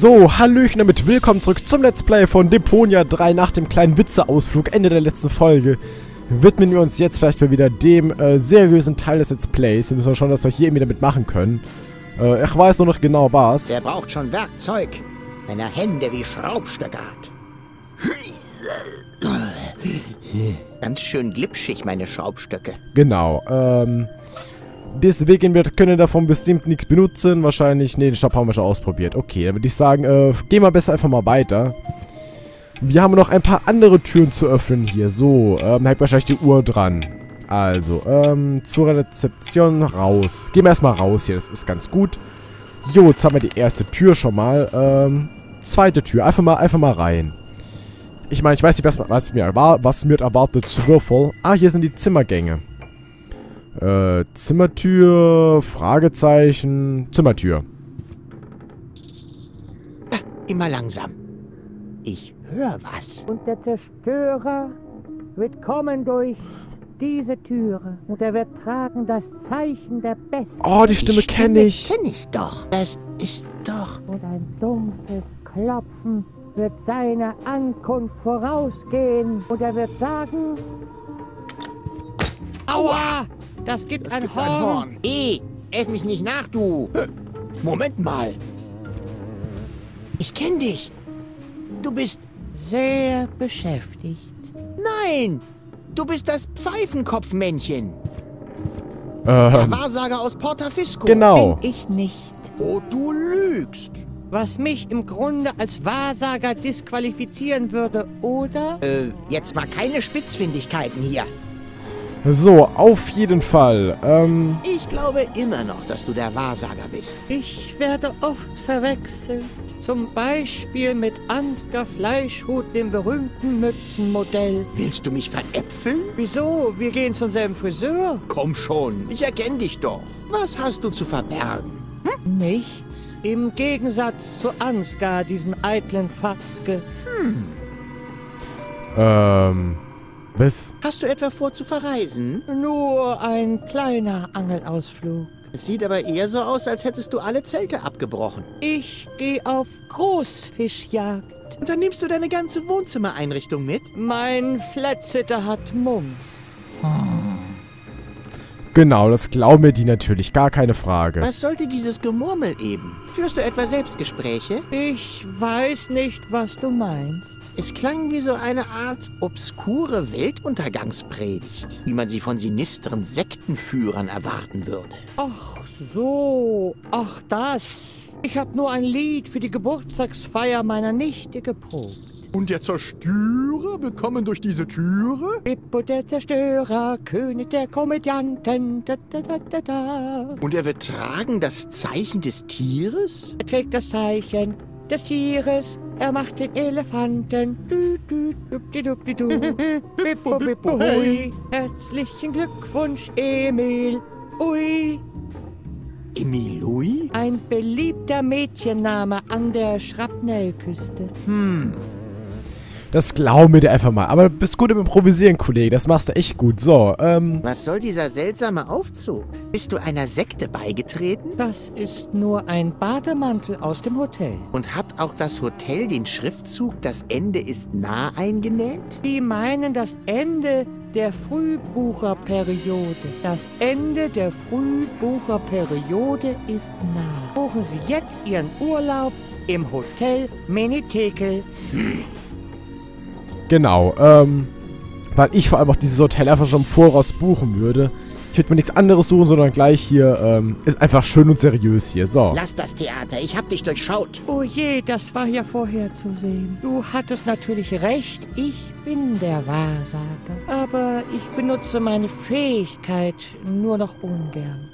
So, hallöchen, damit willkommen zurück zum Let's Play von Deponia 3 nach dem kleinen Witzeausflug. Ende der letzten Folge widmen wir uns jetzt vielleicht mal wieder dem seriösen Teil des Let's Plays. Wir müssen schauen, dass wir hier irgendwie damit machen können. Ich weiß nur noch genau was. Der braucht schon Werkzeug, wenn er Hände wie Schraubstöcke hat. Ganz schön glitschig, meine Schraubstöcke. Genau, deswegen können wir davon bestimmt nichts benutzen. Wahrscheinlich, ne, den Stab haben wir schon ausprobiert. Okay, dann würde ich sagen, gehen wir besser einfach mal weiter. Wir haben noch ein paar andere Türen zu öffnen hier. So, halt wahrscheinlich die Uhr dran. Also, zur Rezeption raus. Gehen wir erstmal raus hier, das ist ganz gut. Jo, jetzt haben wir die erste Tür schon mal. Zweite Tür, einfach mal rein. Ich meine, ich weiß nicht, was mir erwartet zu Würfel. Ah, hier sind die Zimmergänge. Zimmertür, Fragezeichen, Zimmertür. Ah, immer langsam. Ich höre was. Und der Zerstörer wird kommen durch diese Türe. Und er wird tragen das Zeichen der Besten. Oh, die Stimme kenne ich. Die kenne ich doch. Es ist doch. Und ein dumpfes Klopfen wird seiner Ankunft vorausgehen. Und er wird sagen... Aua! Das gibt ein Horn. Ey, elf mich nicht nach, du. Moment mal. Ich kenne dich. Du bist sehr beschäftigt. Nein, du bist das Pfeifenkopfmännchen. Der Wahrsager aus Portafisco. Genau. Bin ich nicht. Oh, du lügst. Was mich im Grunde als Wahrsager disqualifizieren würde, oder? Jetzt mal keine Spitzfindigkeiten hier. So, auf jeden Fall. Ich glaube immer noch, dass du der Wahrsager bist. Ich werde oft verwechselt. Zum Beispiel mit Ansgar Fleischhut, dem berühmten Mützenmodell. Willst du mich veräpfeln? Wieso? Wir gehen zum selben Friseur. Komm schon, ich erkenne dich doch. Was hast du zu verbergen? Hm? Nichts. Im Gegensatz zu Ansgar, diesem eitlen Fatzke. Hm. Was? Hast du etwa vor zu verreisen? Nur ein kleiner Angelausflug. Es sieht aber eher so aus, als hättest du alle Zelte abgebrochen. Ich gehe auf Großfischjagd. Und dann nimmst du deine ganze Wohnzimmereinrichtung mit? Mein Flatsitter hat Mumps. Hm. Genau, das glauben mir die natürlich, gar keine Frage. Was sollte dieses Gemurmel eben? Führst du etwa Selbstgespräche? Ich weiß nicht, was du meinst. Es klang wie so eine Art obskure Weltuntergangspredigt, wie man sie von sinisteren Sektenführern erwarten würde. Ach so, ach das. Ich habe nur ein Lied für die Geburtstagsfeier meiner Nichte geprobt. Und der Zerstörer wird kommen durch diese Türe? Ippo, der Zerstörer, König der Komödianten. Da, da, da, da, da. Und er wird tragen das Zeichen des Tieres? Er trägt das Zeichen des Tieres. Er macht den Elefanten. Du, du, dubdi, dubdi, du. Bippo, bippo, hui. Herzlichen Glückwunsch, Emil. Ui. Emil, ui? Ein beliebter Mädchenname an der Schrapnellküste. Hm. Das glaub mir dir einfach mal. Aber du bist gut im Improvisieren, Kollege. Das machst du echt gut. So, Was soll dieser seltsame Aufzug? Bist du einer Sekte beigetreten? Das ist nur ein Bademantel aus dem Hotel. Und hat auch das Hotel den Schriftzug "Das Ende ist nah" eingenäht? Die meinen das Ende der Frühbucherperiode. Das Ende der Frühbucherperiode ist nah. Buchen Sie jetzt Ihren Urlaub im Hotel Menetekel. Hm. Genau, weil ich vor allem auch dieses Hotel einfach schon im Voraus buchen würde. Ich würde mir nichts anderes suchen, sondern gleich hier, ist einfach schön und seriös hier, so. Lass das Theater, ich hab dich durchschaut. Oh je, das war ja vorher zu sehen. Du hattest natürlich recht, ich bin der Wahrsager. Aber ich benutze meine Fähigkeit nur noch ungern.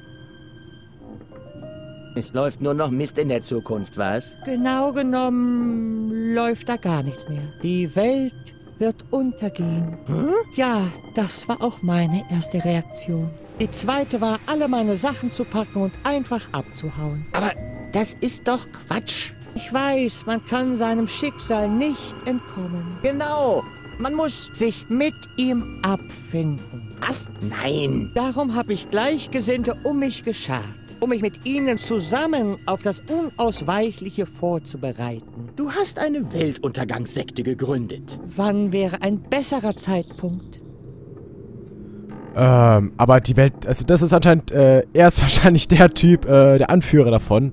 Es läuft nur noch Mist in der Zukunft, was? Genau genommen läuft da gar nichts mehr. Die Welt wird untergehen. Hm? Ja, das war auch meine erste Reaktion. Die zweite war, alle meine Sachen zu packen und einfach abzuhauen. Aber das ist doch Quatsch. Ich weiß, man kann seinem Schicksal nicht entkommen. Genau, man muss sich mit ihm abfinden. Was? Nein. Darum habe ich Gleichgesinnte um mich geschart. um mich mit Ihnen zusammen auf das Unausweichliche vorzubereiten. Du hast eine Weltuntergangssekte gegründet. Wann wäre ein besserer Zeitpunkt? Aber die Welt... Also das ist anscheinend... er ist wahrscheinlich der Typ, der Anführer davon.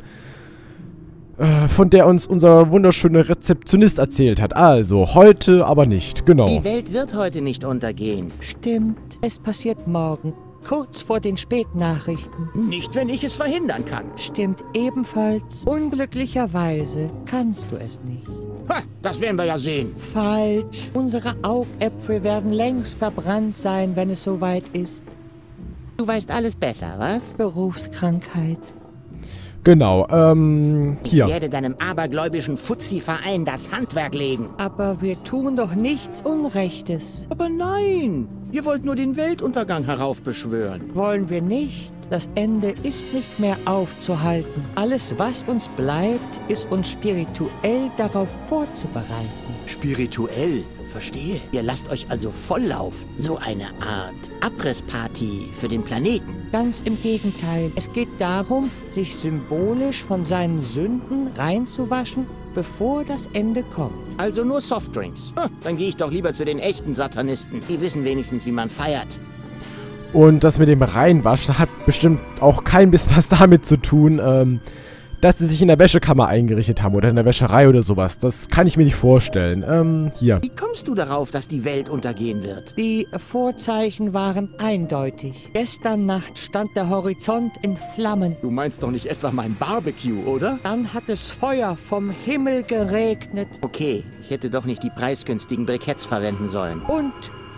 Von der uns unser wunderschöner Rezeptionist erzählt hat. Also, heute aber nicht, genau. Die Welt wird heute nicht untergehen. Stimmt, es passiert morgen, kurz vor den Spätnachrichten. Nicht, wenn ich es verhindern kann. Stimmt ebenfalls. Unglücklicherweise kannst du es nicht. Ha, das werden wir ja sehen. Falsch. Unsere Augäpfel werden längst verbrannt sein, wenn es soweit ist. Du weißt alles besser, was? Berufskrankheit. Genau, hier. Ich werde deinem abergläubischen Fuzzi-Verein das Handwerk legen. Aber wir tun doch nichts Unrechtes. Aber nein, ihr wollt nur den Weltuntergang heraufbeschwören. Wollen wir nicht. Das Ende ist nicht mehr aufzuhalten. Alles, was uns bleibt, ist uns spirituell darauf vorzubereiten. Spirituell? Verstehe. Ihr lasst euch also volllaufen. So eine Art Abrissparty für den Planeten. Ganz im Gegenteil. Es geht darum, sich symbolisch von seinen Sünden reinzuwaschen, bevor das Ende kommt. Also nur Softdrinks. Ha, dann gehe ich doch lieber zu den echten Satanisten. Die wissen wenigstens, wie man feiert. Und das mit dem Reinwaschen hat bestimmt auch kein bisschen was damit zu tun, dass sie sich in der Wäschekammer eingerichtet haben oder in der Wäscherei oder sowas. Das kann ich mir nicht vorstellen. Hier. Wie kommst du darauf, dass die Welt untergehen wird? Die Vorzeichen waren eindeutig. Gestern Nacht stand der Horizont in Flammen. Du meinst doch nicht etwa mein Barbecue, oder? Dann hat es Feuer vom Himmel geregnet. Okay, ich hätte doch nicht die preisgünstigen Briketts verwenden sollen. Und...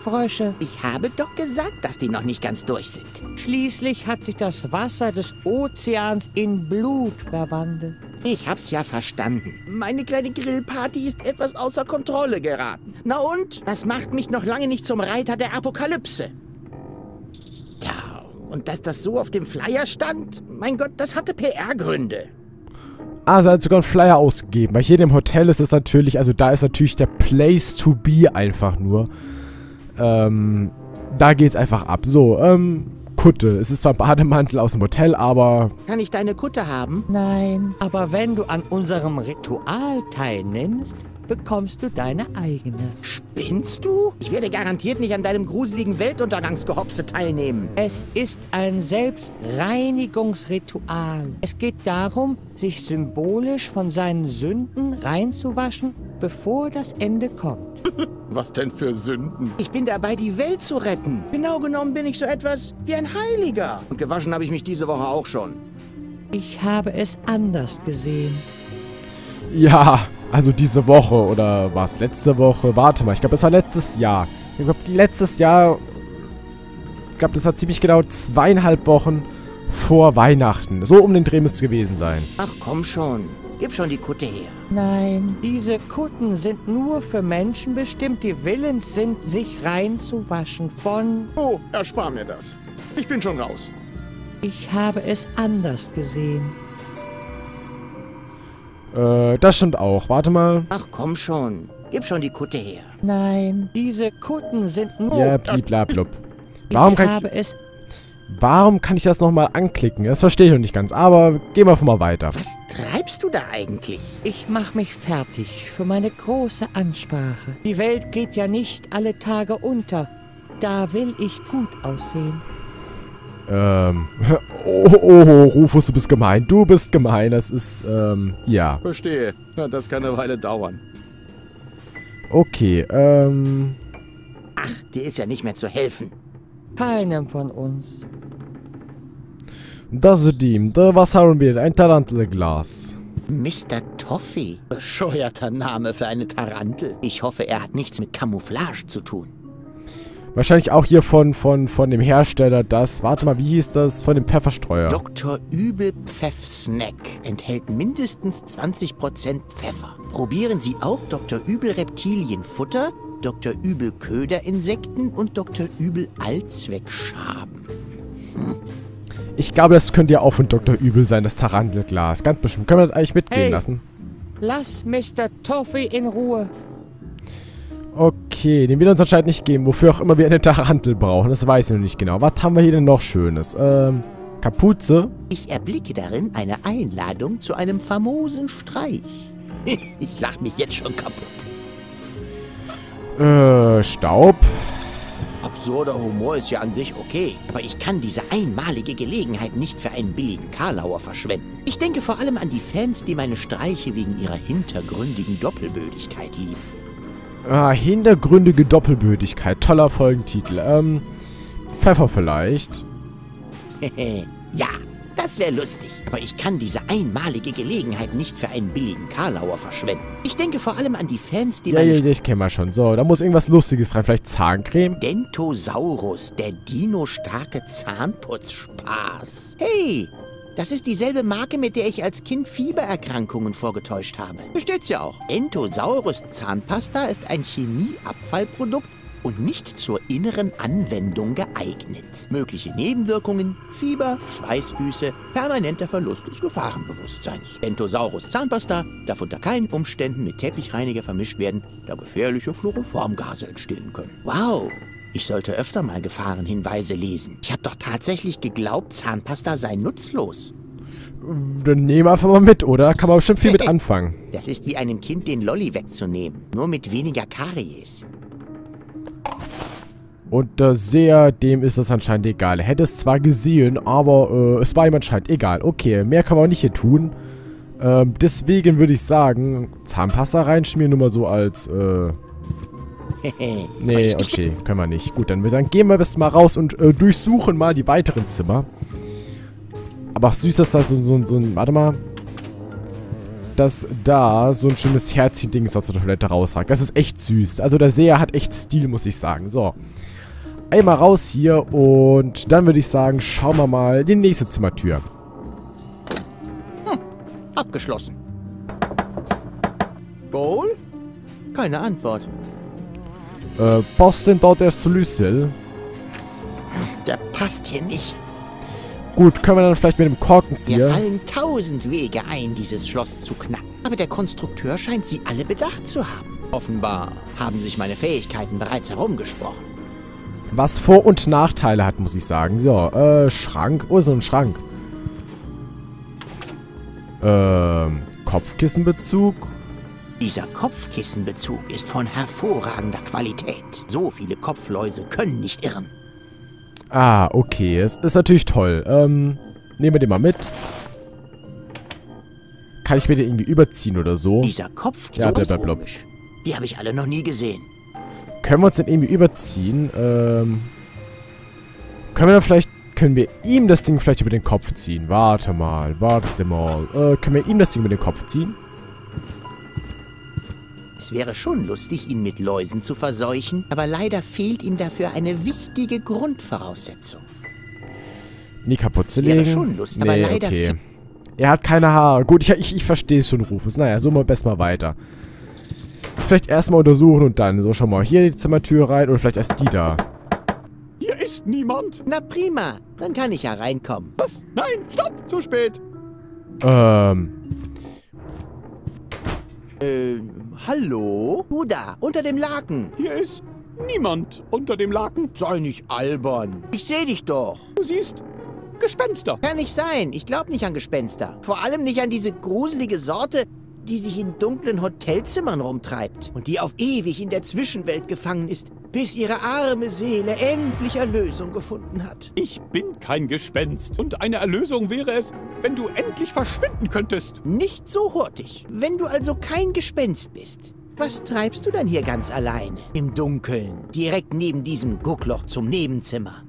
Frösche. Ich habe doch gesagt, dass die noch nicht ganz durch sind. Schließlich hat sich das Wasser des Ozeans in Blut verwandelt. Ich hab's ja verstanden. Meine kleine Grillparty ist etwas außer Kontrolle geraten. Na und? Das macht mich noch lange nicht zum Reiter der Apokalypse. Ja, und dass das so auf dem Flyer stand? Mein Gott, das hatte PR-Gründe. Also hat sogar einen Flyer ausgegeben. Bei jedem Hotel ist es natürlich, also da ist natürlich der Place to be einfach nur. Da geht's einfach ab. So, Kutte. Es ist zwar ein Bademantel aus dem Hotel, aber... Kann ich deine Kutte haben? Nein, aber wenn du an unserem Ritual teilnimmst, bekommst du deine eigene. Spinnst du? Ich werde garantiert nicht an deinem gruseligen Weltuntergangsgehopse teilnehmen. Es ist ein Selbstreinigungsritual. Es geht darum, sich symbolisch von seinen Sünden reinzuwaschen, bevor das Ende kommt. Was denn für Sünden? Ich bin dabei, die Welt zu retten. Genau genommen bin ich so etwas wie ein Heiliger. Und gewaschen habe ich mich diese Woche auch schon. Ich habe es anders gesehen. Ja, also diese Woche oder was? Letzte Woche? Warte mal, ich glaube, es war letztes Jahr. Ich glaube, letztes Jahr... Ich glaube, das war ziemlich genau 2,5 Wochen vor Weihnachten. So um den Dreh müsste es gewesen sein. Ach komm schon. Gib schon die Kutte her. Nein, diese Kutten sind nur für Menschen bestimmt, die willens sind, sich reinzuwaschen von... Oh, erspar mir das. Ich bin schon raus. Ich habe es anders gesehen. Das stimmt auch. Warte mal. Ach komm schon. Gib schon die Kutte her. Nein, diese Kutten sind nur... Ja, bliblablub. Warum kann ich das nochmal anklicken? Das verstehe ich noch nicht ganz, aber gehen wir einfach mal weiter. Was treibst du da eigentlich? Ich mache mich fertig für meine große Ansprache. Die Welt geht ja nicht alle Tage unter. Da will ich gut aussehen. Oh, Rufus, du bist gemein. Du bist gemein, das ist, ja. Verstehe. Das kann eine Weile dauern. Okay, Ach, dir ist ja nicht mehr zu helfen. Keinem von uns. Das ist ihm. Was haben wir? Ein Tarantelglas. Mr. Toffee. Bescheuerter Name für eine Tarantel. Ich hoffe, er hat nichts mit Camouflage zu tun. Wahrscheinlich auch hier von dem Hersteller das... Warte mal, wie hieß das? Von dem Pfefferstreuer. Dr. Übel Pfeffsnack enthält mindestens 20% Pfeffer. Probieren Sie auch Dr. Übel Reptilienfutter, Dr. Übel Köderinsekten und Dr. Übel Allzweckschaben. Hm. Ich glaube, das könnte ja auch von Dr. Übel sein, das Tarantelglas. Ganz bestimmt. Können wir das eigentlich mitgehen lassen? Lass Mr. Toffee in Ruhe. Okay, den wird uns anscheinend nicht geben, wofür auch immer wir eine Tarantel brauchen. Das weiß ich noch nicht genau. Was haben wir hier denn noch Schönes? Kapuze. Ich erblicke darin eine Einladung zu einem famosen Streich. Ich lach mich jetzt schon kaputt. Staub. Absurder Humor ist ja an sich okay, aber ich kann diese einmalige Gelegenheit nicht für einen billigen Karlauer verschwenden. Ich denke vor allem an die Fans, die meine Streiche wegen ihrer hintergründigen Doppelbödigkeit lieben. Ah, hintergründige Doppelbödigkeit. Toller Folgentitel. Pfeffer vielleicht? Ja, das wäre lustig. Aber ich kann diese einmalige Gelegenheit nicht für einen billigen Karlauer verschwenden. Ich denke vor allem an die Fans, die... Ja, ich kenne mal schon. So, da muss irgendwas Lustiges rein. Vielleicht Zahncreme? Dentosaurus, der Dino-starke Zahnputzspaß. Hey, das ist dieselbe Marke, mit der ich als Kind Fiebererkrankungen vorgetäuscht habe. Bestellt's ja auch. Dentosaurus Zahnpasta ist ein Chemieabfallprodukt und nicht zur inneren Anwendung geeignet. Mögliche Nebenwirkungen: Fieber, Schweißfüße, permanenter Verlust des Gefahrenbewusstseins. Dentosaurus Zahnpasta darf unter keinen Umständen mit Teppichreiniger vermischt werden, da gefährliche Chloroformgase entstehen können. Wow, ich sollte öfter mal Gefahrenhinweise lesen. Ich habe doch tatsächlich geglaubt, Zahnpasta sei nutzlos. Dann nehmen wir einfach mal mit, oder? Kann man bestimmt viel mit anfangen. Das ist wie einem Kind den Lolli wegzunehmen, nur mit weniger Karies. Und der Seher, dem ist das anscheinend egal. Er hätte es zwar gesehen, aber es war ihm anscheinend egal. Okay, mehr kann man auch nicht hier tun. Deswegen würde ich sagen, Zahnpasta reinschmieren, nur mal so als, nee, okay, können wir nicht. Gut, dann würde ich sagen, gehen wir bis mal raus und durchsuchen mal die weiteren Zimmer. Aber süß, dass da so ein, warte mal, dass da so ein schönes Herzchen-Ding ist aus der Toilette raushakt. Das ist echt süß. Also der Seher hat echt Stil, muss ich sagen. So. Einmal raus hier und dann würde ich sagen, schauen wir mal die nächste Zimmertür. Hm. Abgeschlossen. Goal? Keine Antwort. Passt denn dort der Schlüssel? Der passt hier nicht. Gut, können wir dann vielleicht mit dem Korkenzieher... Mir fallen 1000 Wege ein, dieses Schloss zu knacken. Aber der Konstrukteur scheint sie alle bedacht zu haben. Offenbar haben sich meine Fähigkeiten bereits herumgesprochen. Was Vor- und Nachteile hat, muss ich sagen. So, Schrank. Oh, so ein Schrank. Kopfkissenbezug. Dieser Kopfkissenbezug ist von hervorragender Qualität. So viele Kopfläuse können nicht irren. Ah, okay. Es ist natürlich toll. Nehmen wir den mal mit. Kann ich mir den irgendwie überziehen oder so? Dieser Kopf, ja, blablabla. Die habe ich alle noch nie gesehen. Können wir uns den irgendwie überziehen? Können wir ihm das Ding vielleicht über den Kopf ziehen? Warte mal. Können wir ihm das Ding über den Kopf ziehen? Es wäre schon lustig, ihn mit Läusen zu verseuchen, aber leider fehlt ihm dafür eine wichtige Grundvoraussetzung. Nie kaputt zu legen. Wäre schon lustig, nee, aber leider okay. Er hat keine Haare. Gut, ich verstehe es schon, Rufus. Naja, so mal besser mal weiter. Vielleicht erstmal untersuchen und dann. So, schau mal hier die Zimmertür rein oder vielleicht erst die da. Hier ist niemand. Na prima, dann kann ich ja reinkommen. Was? Nein, stopp, zu spät. Hallo? Du da, unter dem Laken. Hier ist niemand unter dem Laken. Sei nicht albern. Ich sehe dich doch. Du siehst Gespenster. Kann nicht sein. Ich glaube nicht an Gespenster. Vor allem nicht an diese gruselige Sorte, die sich in dunklen Hotelzimmern rumtreibt und die auf ewig in der Zwischenwelt gefangen ist, bis ihre arme Seele endlich Erlösung gefunden hat. Ich bin kein Gespenst. Und eine Erlösung wäre es, wenn du endlich verschwinden könntest. Nicht so hurtig. Wenn du also kein Gespenst bist, was treibst du dann hier ganz alleine? Im Dunkeln, direkt neben diesem Guckloch zum Nebenzimmer.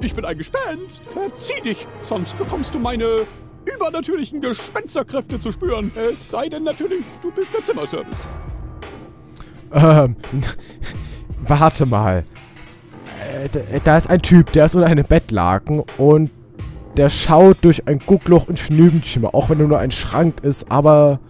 Ich bin ein Gespenst. Verzieh dich, sonst bekommst du meine übernatürlichen Gespensterkräfte zu spüren. Es sei denn natürlich, du bist der Zimmerservice. Warte mal. Da ist ein Typ, der ist unter einem Bettlaken und der schaut durch ein Guckloch in Nebenzimmer, auch wenn er nur ein Schrank ist, aber...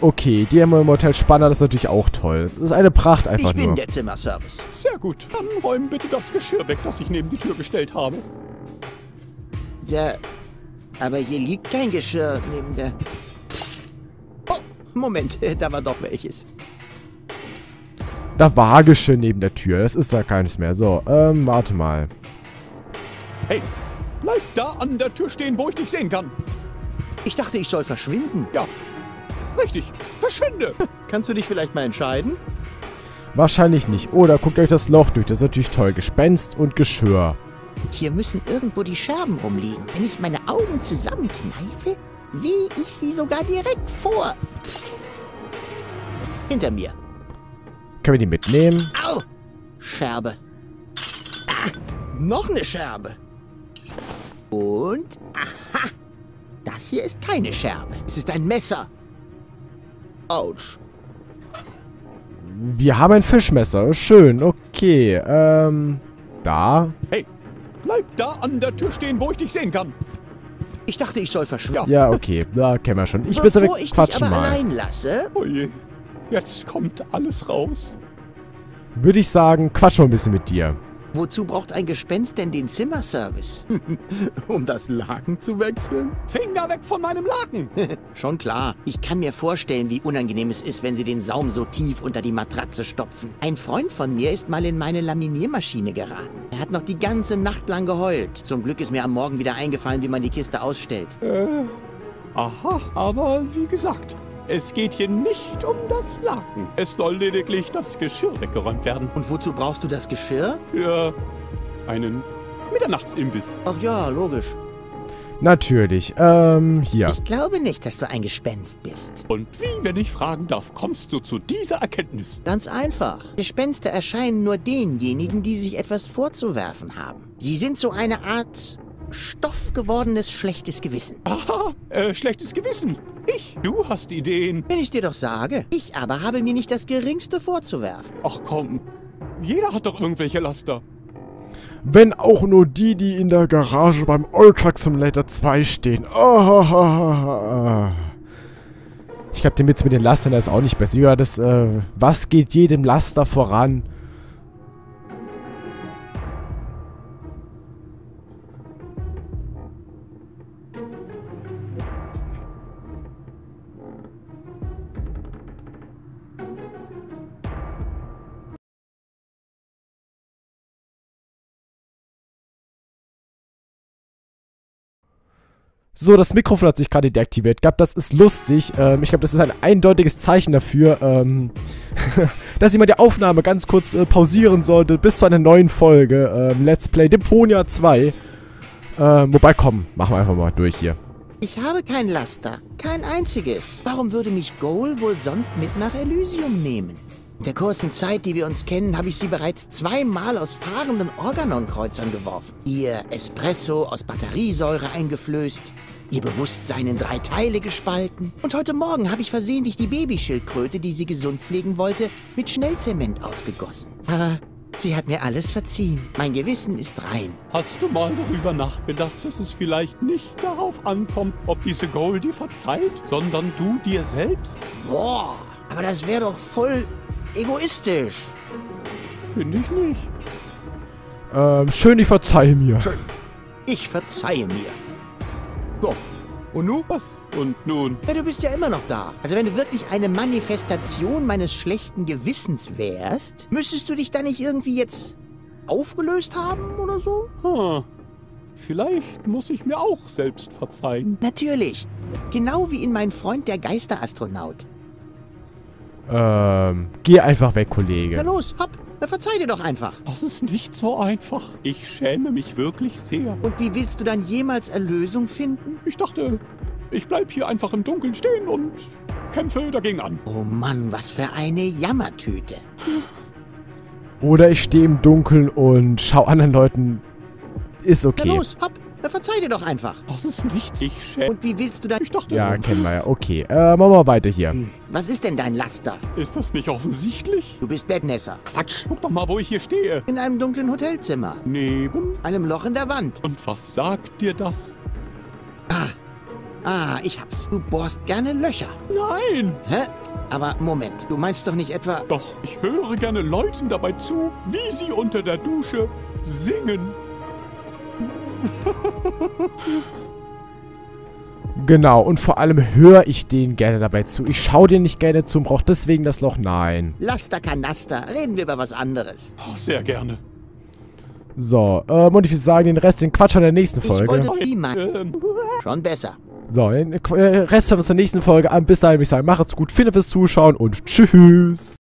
Okay, die haben wir im Hotel Spanner, das ist natürlich auch toll. Das ist eine Pracht einfach nur. Ich bin der Zimmerservice. Sehr gut, dann räumen bitte das Geschirr weg, das ich neben die Tür gestellt habe. Ja, aber hier liegt kein Geschirr neben der... Oh, Moment, da war doch welches. Da war Geschirr neben der Tür. Das ist da keines mehr. So, warte mal. Hey, bleib da an der Tür stehen, wo ich dich sehen kann. Ich dachte, ich soll verschwinden. Ja, richtig. Verschwinde. Kannst du dich vielleicht mal entscheiden? Wahrscheinlich nicht. Oder guckt euch das Loch durch. Das ist natürlich toll. Gespenst und Geschirr. Hier müssen irgendwo die Scherben rumliegen. Wenn ich meine Augen zusammenkneife, sehe ich sie sogar direkt vor. Hinter mir. Können wir die mitnehmen? Au! Scherbe. Ah, noch eine Scherbe. Und? Aha! Das hier ist keine Scherbe. Es ist ein Messer. Autsch. Wir haben ein Fischmesser. Schön. Okay. Da. Hey, bleib da an der Tür stehen, wo ich dich sehen kann. Ich dachte, ich soll verschwinden. Ja, okay. Da kennen wir schon. Ich will so quatschen mal. Bevor ich dich aber allein lasse... Oh je. Jetzt kommt alles raus. Würde ich sagen, quatsch mal ein bisschen mit dir. Wozu braucht ein Gespenst denn den Zimmerservice? Um das Laken zu wechseln? Finger weg von meinem Laken! Schon klar. Ich kann mir vorstellen, wie unangenehm es ist, wenn sie den Saum so tief unter die Matratze stopfen. Ein Freund von mir ist mal in meine Laminiermaschine geraten. Er hat noch die ganze Nacht lang geheult. Zum Glück ist mir am Morgen wieder eingefallen, wie man die Kiste ausstellt. Aha, aber wie gesagt... Es geht hier nicht um das Laken. Es soll lediglich das Geschirr weggeräumt werden. Und wozu brauchst du das Geschirr? Für einen Mitternachtsimbiss. Ach ja, logisch. Natürlich. Hier. Ich glaube nicht, dass du ein Gespenst bist. Und wie, wenn ich fragen darf, kommst du zu dieser Erkenntnis? Ganz einfach. Gespenster erscheinen nur denjenigen, die sich etwas vorzuwerfen haben. Sie sind so eine Art... stoffgewordenes schlechtes Gewissen. Aha, schlechtes Gewissen. Ich? Du hast Ideen. Wenn ich dir doch sage. Ich aber habe mir nicht das Geringste vorzuwerfen. Ach komm, jeder hat doch irgendwelche Laster. Wenn auch nur die, die in der Garage beim Ultra Simulator 2 stehen. Oh. Ich glaube, den Witz mit den Lastern ist auch nicht besser. Ja, das, was geht jedem Laster voran? So, das Mikrofon hat sich gerade deaktiviert gehabt. Das ist lustig. Ich glaube, das ist ein eindeutiges Zeichen dafür, dass ich mal die Aufnahme ganz kurz pausieren sollte bis zu einer neuen Folge. Let's Play Deponia 2. Wobei, komm, machen wir einfach mal durch hier. Ich habe kein Laster. Kein einziges. Warum würde mich Goal wohl sonst mit nach Elysium nehmen? In der kurzen Zeit, die wir uns kennen, habe ich sie bereits zweimal aus fahrenden Organon-Kreuzern geworfen. Ihr Espresso aus Batteriesäure eingeflößt, ihr Bewusstsein in 3 Teile gespalten. Und heute Morgen habe ich versehentlich die Babyschildkröte, die sie gesund pflegen wollte, mit Schnellzement ausgegossen. Aber sie hat mir alles verziehen. Mein Gewissen ist rein. Hast du mal darüber nachgedacht, dass es vielleicht nicht darauf ankommt, ob diese Goal dir verzeiht, sondern du dir selbst? Boah, aber das wäre doch voll... egoistisch. Finde ich nicht. Schön, ich verzeihe mir. Schön. Ich verzeihe mir. So. Und nun? Was? Und nun? Ja, du bist ja immer noch da. Also wenn du wirklich eine Manifestation meines schlechten Gewissens wärst, müsstest du dich da nicht irgendwie jetzt aufgelöst haben oder so? Hm. Vielleicht muss ich mir auch selbst verzeihen. Natürlich. Genau wie in Mein Freund der Geisterastronaut. Geh einfach weg, Kollege. Na los, hopp, na verzeih dir doch einfach. Das ist nicht so einfach. Ich schäme mich wirklich sehr. Und wie willst du dann jemals Erlösung finden? Ich dachte, ich bleib hier einfach im Dunkeln stehen und kämpfe dagegen an. Oh Mann, was für eine Jammertüte. Oder ich stehe im Dunkeln und schau anderen Leuten. Ist okay. Na los, hopp. Na, verzeih dir doch einfach. Das ist nichts. Ich schäme. Und wie willst du da... Ich dachte... Ja, kennen wir ja. Okay, machen wir weiter hier. Hm. Was ist denn dein Laster? Ist das nicht offensichtlich? Du bist Bettnässer. Quatsch. Guck doch mal, wo ich hier stehe. In einem dunklen Hotelzimmer. Neben? Einem Loch in der Wand. Und was sagt dir das? Ah, ich hab's. Du bohrst gerne Löcher. Nein. Hä? Aber Moment, du meinst doch nicht etwa... Doch, ich höre gerne Leuten dabei zu, wie sie unter der Dusche singen. Genau, und vor allem höre ich denen gerne dabei zu. Ich schaue denen nicht gerne zu und brauche deswegen das Loch. Nein. Lasterkanaster, reden wir über was anderes. Oh, sehr gerne. So, und ich würde sagen, den Rest, den Quatsch von der nächsten Folge. Schon besser. So, den Rest von uns der nächsten Folge an. Bis dahin, würde ich sagen, macht's gut, vielen Dank fürs Zuschauen und tschüss.